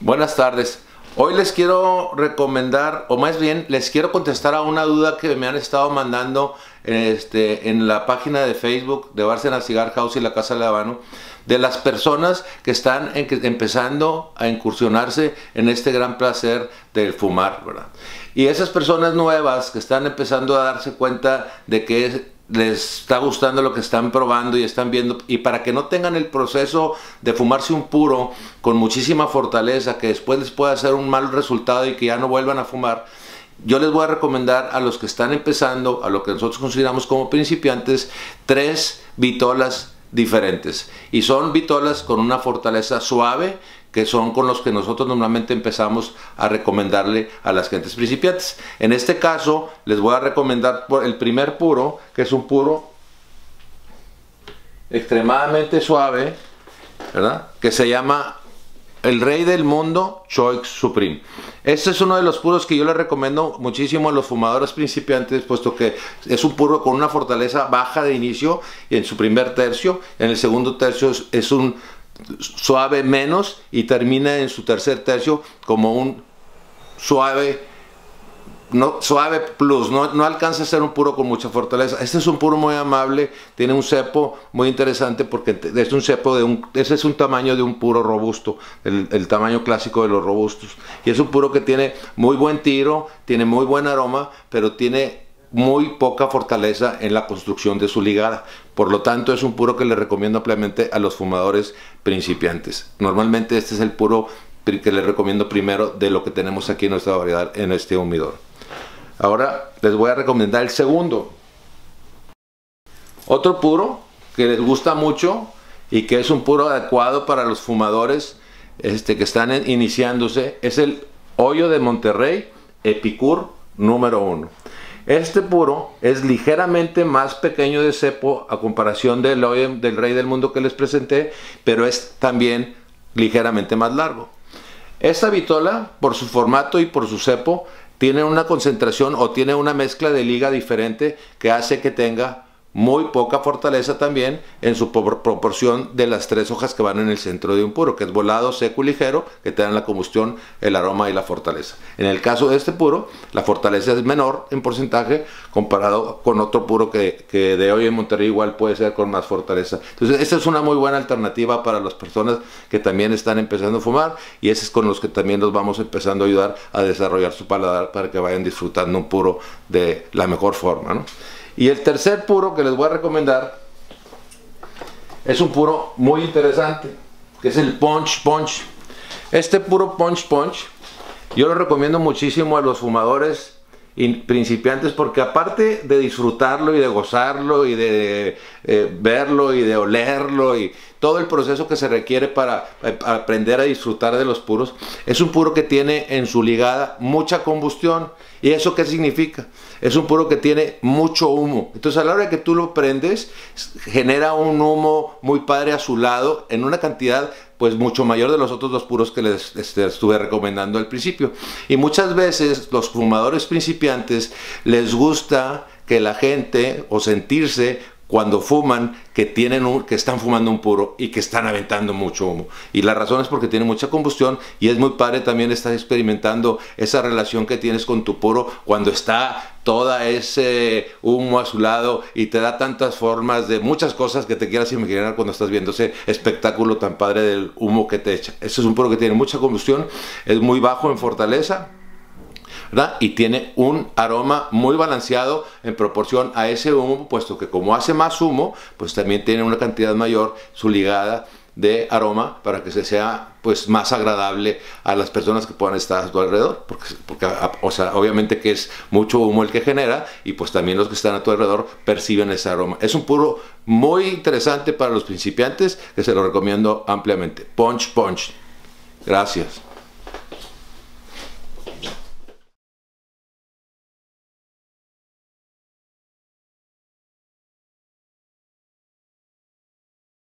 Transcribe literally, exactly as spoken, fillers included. Buenas tardes. Hoy les quiero recomendar, o más bien les quiero contestar a una duda que me han estado mandando este, en la página de Facebook de Bárcena Cigar House y la Casa de Habano, de las personas que están en, que, empezando a incursionarse en este gran placer del fumar, ¿verdad? Y esas personas nuevas que están empezando a darse cuenta de que es, les está gustando lo que están probando y están viendo, y para que no tengan el proceso de fumarse un puro con muchísima fortaleza que después les pueda hacer un mal resultado y que ya no vuelvan a fumar, yo les voy a recomendar a los que están empezando, a lo que nosotros consideramos como principiantes, tres vitolas diferentes, y son vitolas con una fortaleza suave, que son con los que nosotros normalmente empezamos a recomendarle a las gentes principiantes. En este caso les voy a recomendar el primer puro, que es un puro extremadamente suave, ¿verdad?, que se llama el Rey del Mundo Choice Supreme. Este es uno de los puros que yo les recomiendo muchísimo a los fumadores principiantes, puesto que es un puro con una fortaleza baja de inicio en su primer tercio, en el segundo tercio es un suave menos y termina en su tercer tercio como un suave no suave plus, no, no alcanza a ser un puro con mucha fortaleza. Este es un puro muy amable, tiene un cepo muy interesante porque es un cepo de un, ese es un tamaño de un puro robusto, el, el tamaño clásico de los robustos, y es un puro que tiene muy buen tiro, tiene muy buen aroma, pero tiene muy poca fortaleza en la construcción de su ligada. Por lo tanto, es un puro que le recomiendo ampliamente a los fumadores principiantes. Normalmente este es el puro que les recomiendo primero de lo que tenemos aquí en nuestra variedad, en este humidor. Ahora les voy a recomendar el segundo, otro puro que les gusta mucho y que es un puro adecuado para los fumadores este, que están en, iniciándose, es el Hoyo de Monterrey Epicur número uno. Este puro es ligeramente más pequeño de cepo a comparación del, del Rey del Mundo que les presenté, pero es también ligeramente más largo. Esta vitola, por su formato y por su cepo, tiene una concentración o tiene una mezcla de liga diferente que hace que tenga muy poca fortaleza también en su proporción de las tres hojas que van en el centro de un puro, que es volado, seco y ligero, que te dan la combustión, el aroma y la fortaleza. En el caso de este puro, la fortaleza es menor en porcentaje comparado con otro puro que, que de hoy en Monterrey igual puede ser con más fortaleza. Entonces esta es una muy buena alternativa para las personas que también están empezando a fumar, y ese es con los que también los vamos empezando a ayudar a desarrollar su paladar para que vayan disfrutando un puro de la mejor forma, ¿no? Y el tercer puro que les voy a recomendar es un puro muy interesante, que es el Punch Punch. Este puro Punch Punch yo lo recomiendo muchísimo a los fumadores principiantes, porque aparte de disfrutarlo y de gozarlo y de eh, verlo y de olerlo y todo el proceso que se requiere para aprender a disfrutar de los puros, es un puro que tiene en su ligada mucha combustión. ¿Y eso qué significa? Es un puro que tiene mucho humo. Entonces a la hora que tú lo prendes, genera un humo muy padre azulado en una cantidad pues mucho mayor de los otros dos puros que les, les estuve recomendando al principio. Y muchas veces los fumadores principiantes les gusta que la gente, o sentirse cuando fuman, que tienen un, que están fumando un puro y que están aventando mucho humo, y la razón es porque tiene mucha combustión, y es muy padre también estar experimentando esa relación que tienes con tu puro cuando está todo ese humo azulado y te da tantas formas de muchas cosas que te quieras imaginar cuando estás viendo ese espectáculo tan padre del humo que te echa. Este es un puro que tiene mucha combustión, es muy bajo en fortaleza, ¿verdad?, y tiene un aroma muy balanceado en proporción a ese humo, puesto que como hace más humo, pues también tiene una cantidad mayor su ligada de aroma para que se sea pues más agradable a las personas que puedan estar a tu alrededor, porque, porque o sea, obviamente que es mucho humo el que genera, y pues también los que están a tu alrededor perciben ese aroma. Es un puro muy interesante para los principiantes, que se lo recomiendo ampliamente. Punch Punch. Gracias.